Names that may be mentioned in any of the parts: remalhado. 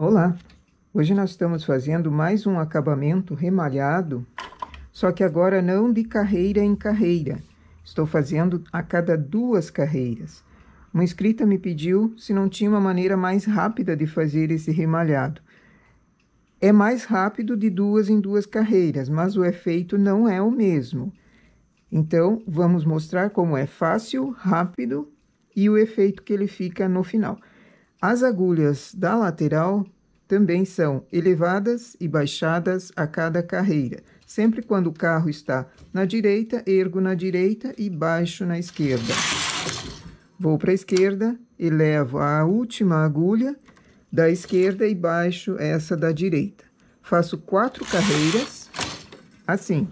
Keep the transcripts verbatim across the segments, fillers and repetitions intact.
Olá! Hoje nós estamos fazendo mais um acabamento remalhado, só que agora não de carreira em carreira. Estou fazendo a cada duas carreiras. Uma inscrita me pediu se não tinha uma maneira mais rápida de fazer esse remalhado. É mais rápido de duas em duas carreiras, mas o efeito não é o mesmo. Então, vamos mostrar como é fácil, rápido e o efeito que ele fica no final. As agulhas da lateral também são elevadas e baixadas a cada carreira. Sempre quando o carro está na direita, ergo na direita e baixo na esquerda. Vou para a esquerda, elevo a última agulha da esquerda e baixo essa da direita. Faço quatro carreiras, assim.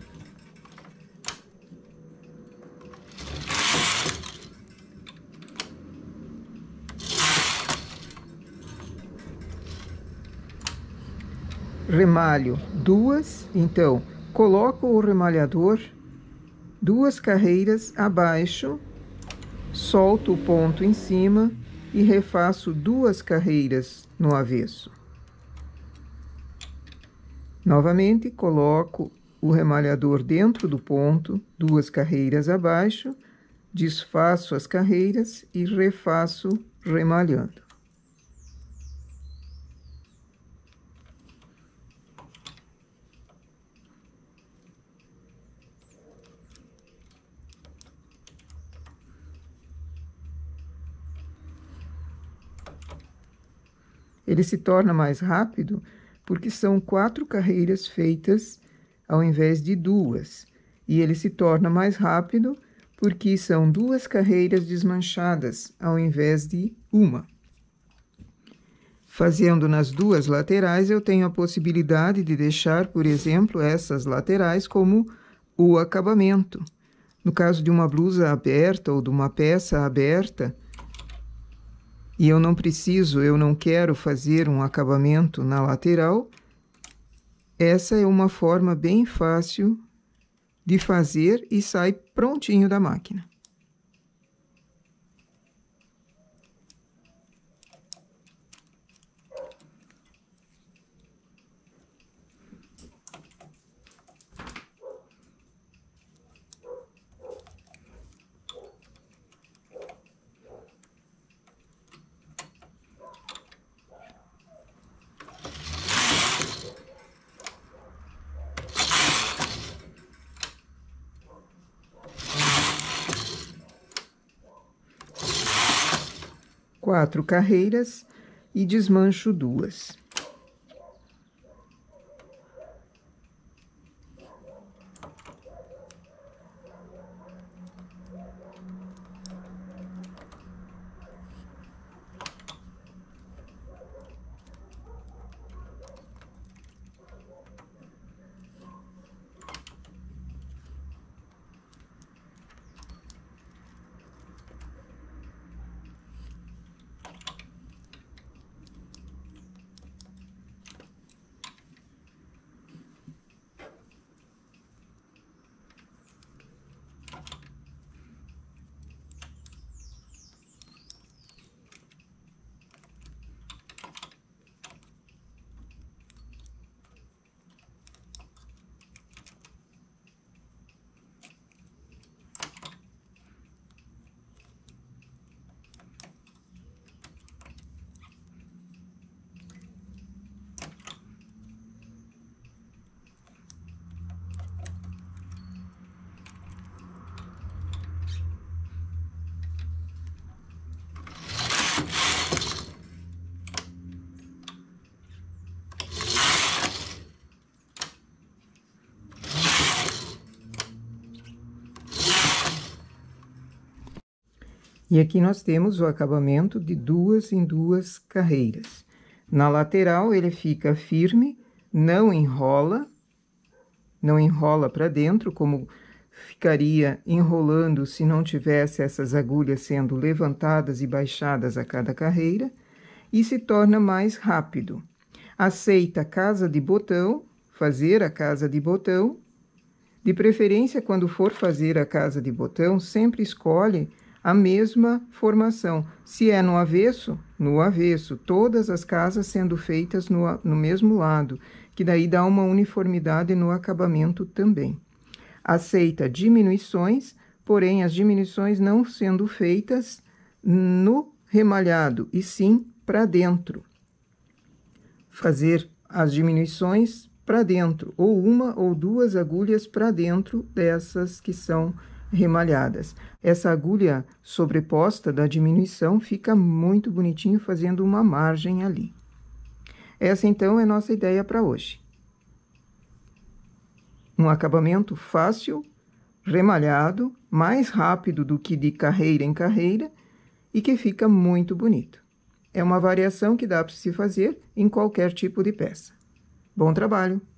Remalho duas, então, coloco o remalhador duas carreiras abaixo, solto o ponto em cima e refaço duas carreiras no avesso. Novamente, coloco o remalhador dentro do ponto, duas carreiras abaixo, desfaço as carreiras e refaço remalhando. Ele se torna mais rápido porque são quatro carreiras feitas ao invés de duas. E ele se torna mais rápido porque são duas carreiras desmanchadas ao invés de uma. Fazendo nas duas laterais, eu tenho a possibilidade de deixar, por exemplo, essas laterais como o acabamento. No caso de uma blusa aberta ou de uma peça aberta, e eu não preciso, eu não quero fazer um acabamento na lateral. Essa é uma forma bem fácil de fazer e sai prontinho da máquina. Quatro carreiras e desmancho duas. E aqui nós temos o acabamento de duas em duas carreiras. Na lateral, ele fica firme, não enrola, não enrola para dentro, como ficaria enrolando se não tivesse essas agulhas sendo levantadas e baixadas a cada carreira, e se torna mais rápido. Aceita casa de botão, fazer a casa de botão. De preferência, quando for fazer a casa de botão, sempre escolhe a mesma formação. Se é no avesso, no avesso, todas as casas sendo feitas no, no mesmo lado, que daí dá uma uniformidade no acabamento também. Aceita diminuições, porém as diminuições não sendo feitas no remalhado, e sim para dentro. Fazer as diminuições para dentro, ou uma ou duas agulhas para dentro dessas que são remalhadas. Essa agulha sobreposta da diminuição fica muito bonitinho, fazendo uma margem ali. Essa, então, é nossa ideia para hoje. Um acabamento fácil, remalhado, mais rápido do que de carreira em carreira, e que fica muito bonito. É uma variação que dá para se fazer em qualquer tipo de peça. Bom trabalho!